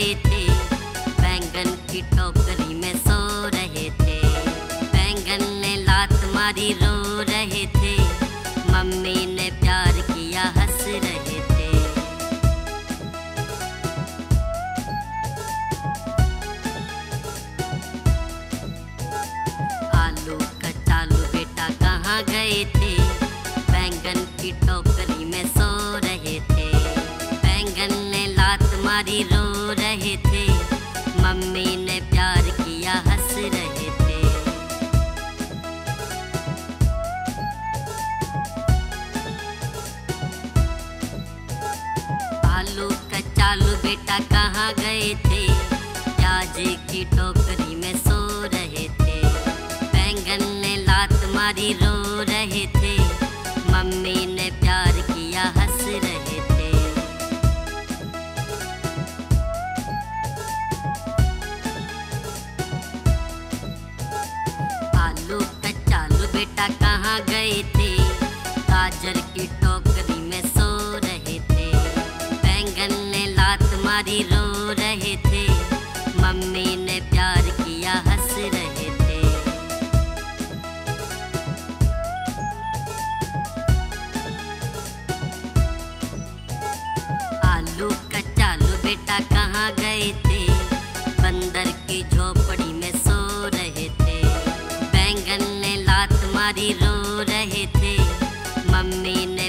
गए थे, बैंगन की टोकरी में सो रहे थे। बैंगन ने लात मारी, रो रहे थे। मम्मी ने प्यार किया, हंस रहे थे। आलू कचालू बेटा कहाँ गए थे, बैंगन की टोकरी में सो रहे थे। बैंगन ने लात मारी, रो रहे थे। मम्मी ने प्यार किया, हंस रहे थे। आलू कचालू बेटा कहाँ गए थे, प्याज की टोकरी में सो रहे थे। बैंगन ने लात मारी, रो रहे थे। मम्मी ने प्यार किया, हंस रहे थे। आलू कचालू बेटा कहाँ गए थे, गाजर की टोकरी में सो रहे थे। बैंगन ने लात मारी, रो रहे थे। मम्मी ने प्यार किया, हंस रहे थे। आलू कचालू बेटा कहाँ गए थे, बंदर की झोपड़ी में सो रहे थे। बैंगन ने लात मारी, रो रहे थे। मम्मी ने